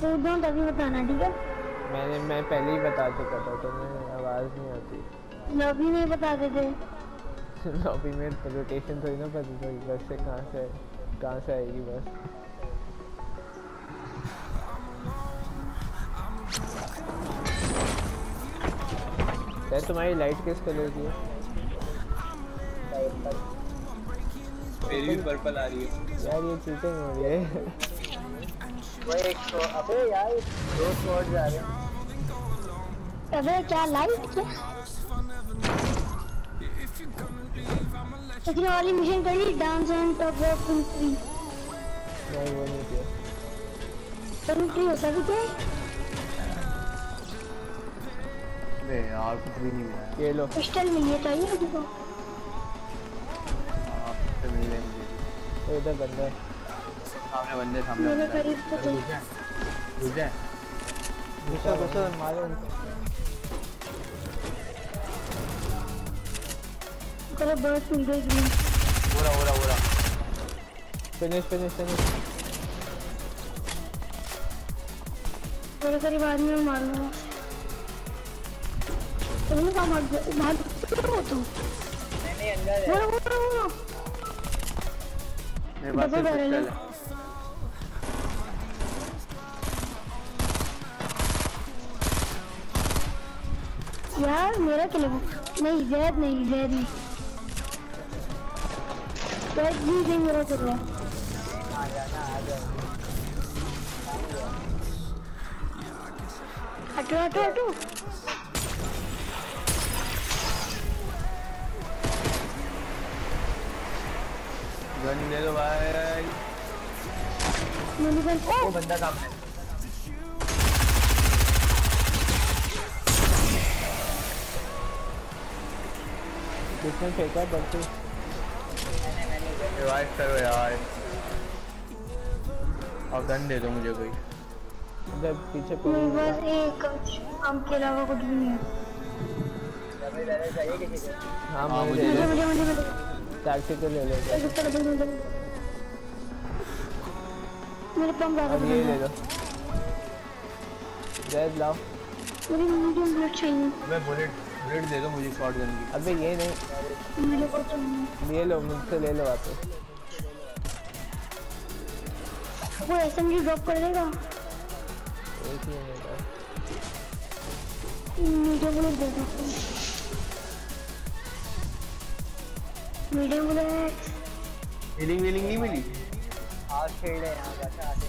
सोच दूँ तभी बताना, ठीक है? मैं पहले ही बता चुका था, तुम्हें आवाज़ नहीं आती। लॉबी में बताते थे। लॉबी में लोकेशन थोड़ी ना पता चलेगी बस से कहाँ से आएगी बस। यार तुम्हारी लाइट किस कलर की है? मेरी भी पर्पल आ रही है। यार ये चीटिंग हो रही है। वो एक तो अबे यार 2 शॉट जा रहे हैं। अबे क्या लाइट क्या? इसने वाली मिशन करी dance and top of country. नहीं वो नहीं किया। कंट्री होता भी क्या? नहीं यार कुछ भी नहीं हुआ। ये लो पिस्टल मिली है, चाहिए तुमको? हां पिस्टल मिली है मुझे। इधर बंदा है, सामने बंदे मेरे करीब तो चल जा। बस मारो उनको। चलो बहुत सुंदर ग्रीन। ओरा फिनिश। मेरे करीब आदमी को मारना है। तुम का मार दो तुम। नहीं अंदर है मेरे पास पिस्टल है। यार मेरा किलो नहीं, जैद नहीं जैद जी मेरा चल रहा है। आ जा हटो बंदे तो भाई मुनीबन। ओ बंदा सामने। किसने फेंका बंदे? मैंने रिवाइव करो यार। अब गन दे दो मुझे कोई। इधर पीछे कोई बस एक काम के अलावा कुछ भी नहीं है। अबे दादा चाहिए किसी को? हां मुझे टैक्टिकल ले लो। मेरे पंप आ गए, ले लो जैद लाओ। मेरी मीडियम बुलेट चाहिए। मैं बुलेट दे दो मुझे शॉटगन की। अबे ये नहीं, मेरे को तो ले लो, मुझसे ले लो वापस। वो एसएमजी ड्रॉप कर देगा। एक ही है बस, मीडियम बुलेट दे दो। मीडियम बुलेट हीलिंग नहीं मिली। आज खेल है यहां जाकर आते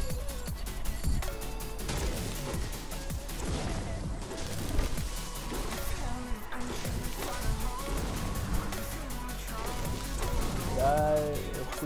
यार। अच्छी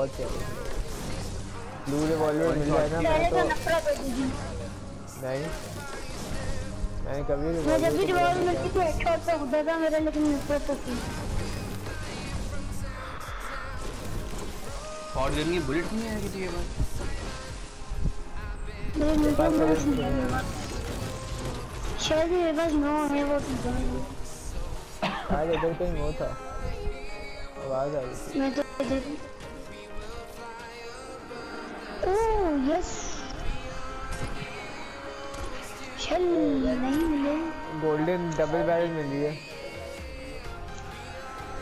बहुत ब्लू रिवॉल्वर मिल जाए ना। मैंने कभी मैं जब भी रिवॉल्वर मिलती थी हेडशॉट पे होता था मेरा, लेकिन नफरत होती। शॉटगन की बुलेट नहीं है किसी के पास। मेरे पास नहीं है शायद, मेरे पास ना है वो। आज इधर कहीं वो था, आवाज आ रही। मैं तो इधर। ओह यस चल नहीं मिले। गोल्डन डबल बैरल मिली है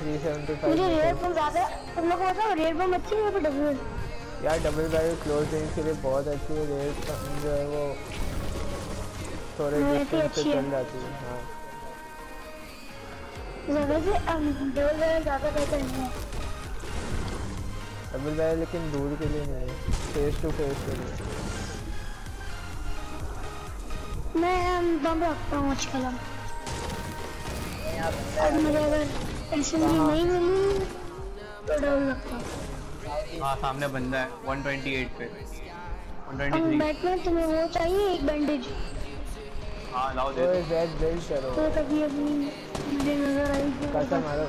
375। मुझे रेयर बम ज्यादा तुम लोगों को पता है। रेयर बम अच्छी है पर डबल यार डबल बैरल क्लोज रेंज के लिए बहुत अच्छी है। रेयर बम जो है वो थोड़े डिस्टेंस से चल जाती है। हां ज्यादा से डबल बैरल ज्यादा बेहतर है। डबल बैरल लेकिन दूर के लिए नहीं है, फेस टू फेस के लिए। मैं बम रखता हूँ आजकल। अब मुझे अगर एसएमजी नहीं मिली हाँ सामने बंदा है 128 पे 123 बैटमैन तुम्हें वो चाहिए एक बैंडेज हाँ लाओ दे दो बैट बेल्ट करो तो कभी अपनी मुझे नजर आई कैसा मारो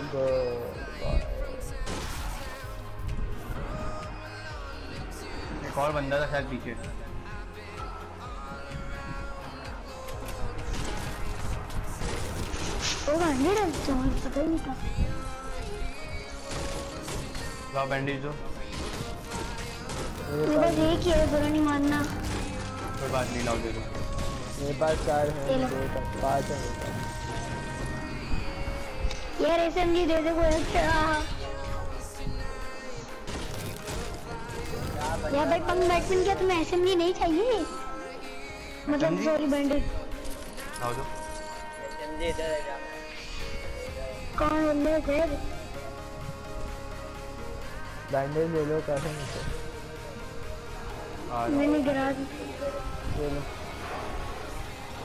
एक और बंदा था शायद पीछे ओ बैंडेज तो मुझे पता ही नहीं था बैंडेज दो मेरे पास एक ही है बुरा नहीं मानना कोई बात नहीं लाओ दे दो मेरे पास चार हैं पांच हैं यार एसएमजी दे दे कोई अच्छा यार भाई पंग बैटमैन क्या तुम्हें एसएमजी नहीं चाहिए मतलब सॉरी बैंडेज लाओ दो एसएमजी इधर है कौन बंदे घर बैंडेज ले लो कैसे मैंने गिरा ले लो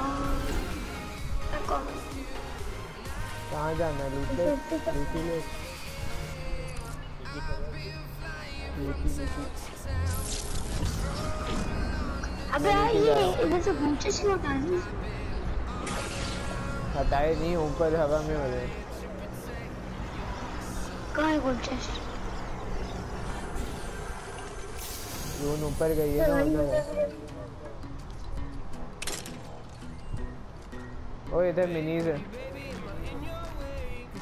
I come. कहाँ जाना लूटे? लूटी ले. अबे ये इधर से घूमते चलो ताजी. हटाए नहीं ऊपर हवा में वाले. कहाँ घूमते? जोन ऊपर गई है ना ओए इधर मिनीज है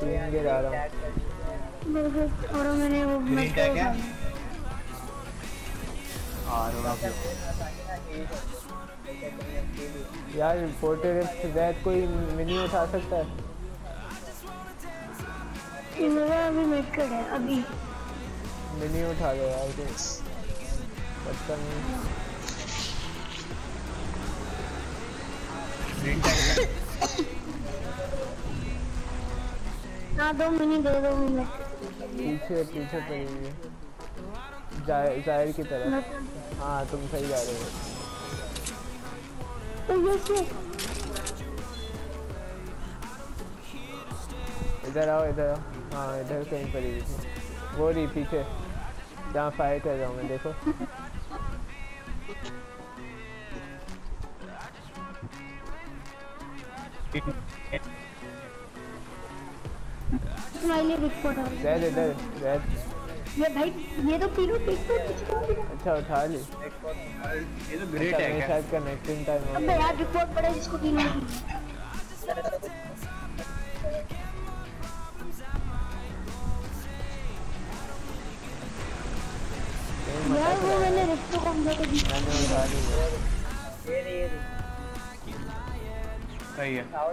तीन गिर आ रहा हूँ बिल्कुल और मैंने वो मिनट क्या क्या यार पोर्टेरिफ्ट वैद कोई मिनी उठा सकता है मेरा अभी मिनट कर है अभी मिनी उठा लो यार पता नहीं ना दो मिनट दे दो मिनट पीछे पीछे पड़ेंगे जाहिर की तरफ हाँ तुम सही जा रहे हो इधर आओ हाँ इधर कहीं पड़ेगी वो रही पीछे जहाँ फायर कर रहा हूँ मैं देखो स्माइली बिकॉट है रेड ये भाई ये तो पीलो बिकॉट किसको अच्छा उठा ले ये तो ग्रेट है क्या शायद कनेक्टिंग टाइम अबे यार बिकॉट पड़ा जिसको पीना यार वो मैंने रिफ्ट को हम जाके जीता है सही है और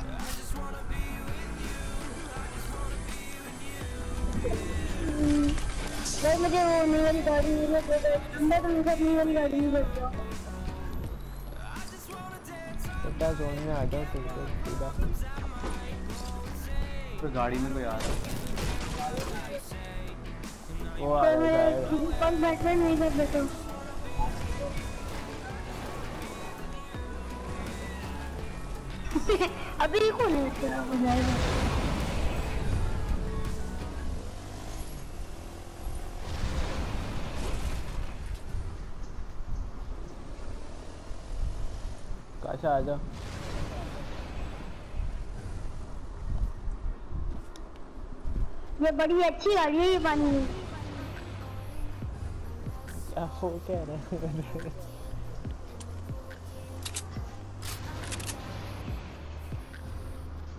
भाई मुझे वो नई वाली गाड़ी मिली है ठंडा तो मुझे अपनी वाली गाड़ी नहीं लगता पता जोन में आ जाओ सीधा तो गाड़ी में कोई आ रहा है Wow. अभी को लेके हो जाएगा काशा आजा ये बड़ी अच्छी आ रही है पानी क्या हो क्या रहा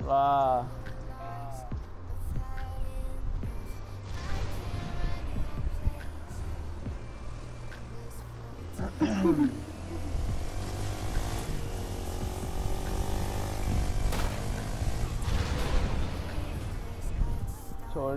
Wow. छोड़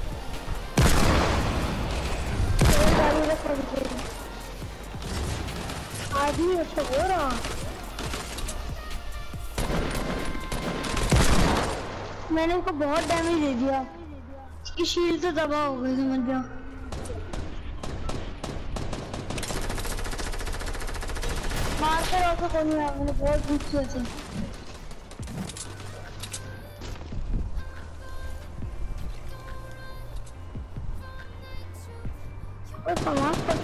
गाड़ी का फर्क आदमी अच्छा हो रहा मैंने उसको बहुत डैमेज दे दिया इसकी शील्ड तो दबा हो गई समझ जाओ मारकर और कोई नहीं आया मैंने बहुत दुख किया था और समाप्त कर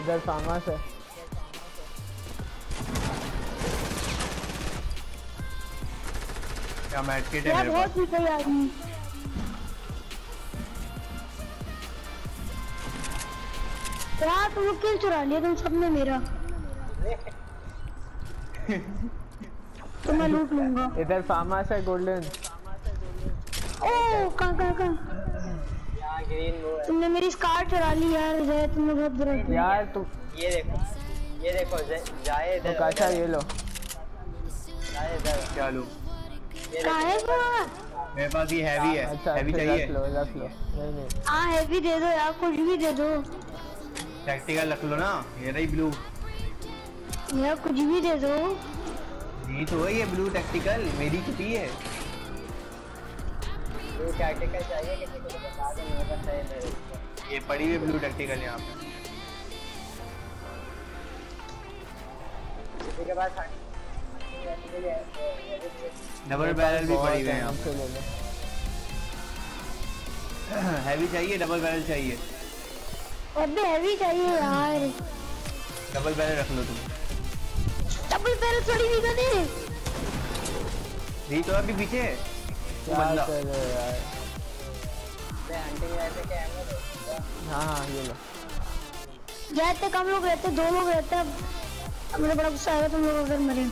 इधर फार्मस है क्या मैट किट है बहुत ही सही आदमी यार तुम किल चुरा लिया तुम सबने मेरा तो मैं लूट लूंगा इधर फार्मस है गोल्डन ओ कहां तुमने मेरी स्कार चुरा ली यार जय तुमने बहुत बुरा किया यार तुम ये देखो जाए इधर काशा ये लो जाए इधर क्या लूं कहां है वो मेरे पास ये हेवी है हेवी चाहिए रख लो नहीं हां हेवी दे दो यार कुछ भी दे दो टैक्टिकल रख लो ना ये रही ब्लू यार कुछ भी दे दो जी तो ये ब्लू टैक्टिकल मेरी कितनी है ब्लू टैक्टिकल चाहिए किसी को बता दो मेरे पास है ये पड़ी हुई ब्लू टैक्टिकल यहां पे किसी के पास डबल बैरल भी पड़ी हुई है यहां पे हेवी चाहिए डबल बैरल चाहिए अबे हेवी चाहिए यार डबल बैरल रख लो तुम डबल बैरल थोड़ी भी दे नहीं तो अभी पीछे है बंदा यार मैं हंटिंग रहते क्या एमो दो हां ये लो रहते कम लोग रहते दो लोग रहते अब मुझे बड़ा गुस्सा आ रहा तुम लोग अगर मरे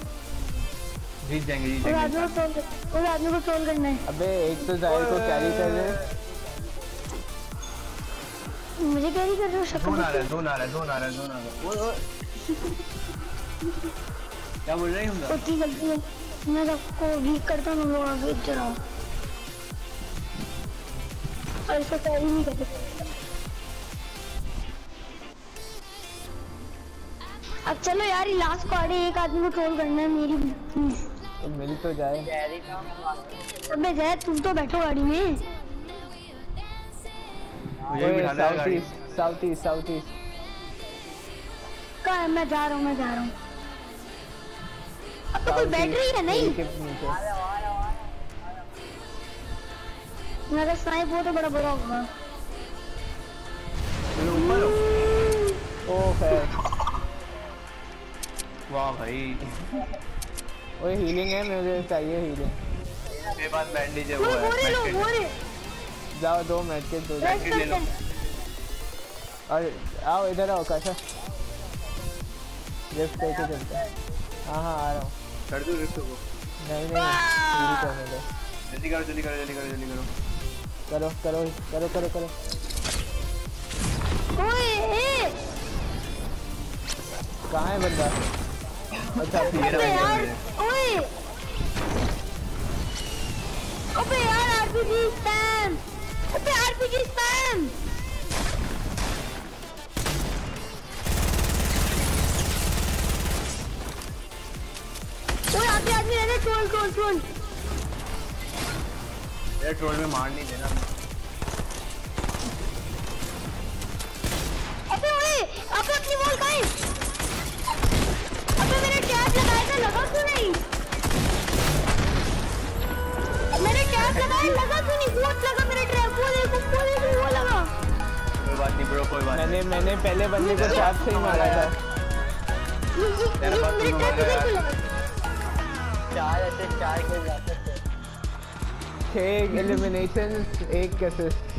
जीत जाएंगे और आदमी को ट्रोल करना है अबे एक तो जाहिर को कैरी कर रहे हैं मुझे कैरी कर रहे हो शक्ल दो ना रहा ओए क्या बोल रही हूं उतनी गलती है मैं सबको वीक करता हूँ लोग आगे चलाओ और इसको कैरी नहीं करते अब चलो यार ये लास्ट क्वाड एक आदमी को ट्रोल करना है मेरी प्लीज तो मिल तो जाए अबे जय तुम तो बैठो गाड़ी में साउथ ईस्ट है, मैं जा रहा हूँ अब तो कोई बैटरी है नहीं। मेरा स्नाइप हो तो बड़ा बुरा होगा। ओके वाह भाई, ओए हीलिंग है, मुझे चाहिए हीलिंग। मेरे पास बैंडेज है, वो है मेरे। जाओ दो मैच के दो ले लो। अरे आओ इधर आओ काशा, लेफ्ट साइड से चलते हैं। हां हां आ रहा हूं, कर दो रिफ्ट को। नहीं नहीं पूरी करने दो, जल्दी करो जल्दी करो जल्दी करो जल्दी करो करो करो करो करो करो। ओए कहां है बंदा? अच्छा मेरा यार। ओए अबे यार आरपीजी स्पैम, अबे RPG spam. Troll troll troll ये ट्रोल में मार नहीं देना। अबे ओए अबे अपनी बॉल खाए। अबे मैंने टैप लगाया था, लगा क्यों नहीं? मैंने टैप लगाया, लगा क्यों नहीं? बहुत लगा मेरे ट्रैप, वो लगा। कोई बात नहीं ब्रो, कोई बात नहीं। मैंने पहले बंदे को टैप से ही मारा था। मेरे टैप इधर क्यों लगा? चार ऐसे कोई जा सकते। 6 एलिमिनेशन 1 असिस्ट।